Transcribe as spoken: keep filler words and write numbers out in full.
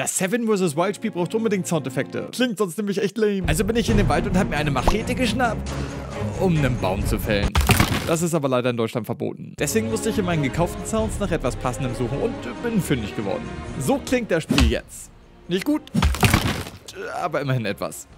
Das Seven versus. Wild Spiel braucht unbedingt Soundeffekte. Klingt sonst nämlich echt lame. Also bin ich in den Wald und habe mir eine Machete geschnappt, um einen Baum zu fällen. Das ist aber leider in Deutschland verboten. Deswegen musste ich in meinen gekauften Sounds nach etwas Passendem suchen und bin fündig geworden. So klingt das Spiel jetzt. Nicht gut, aber immerhin etwas.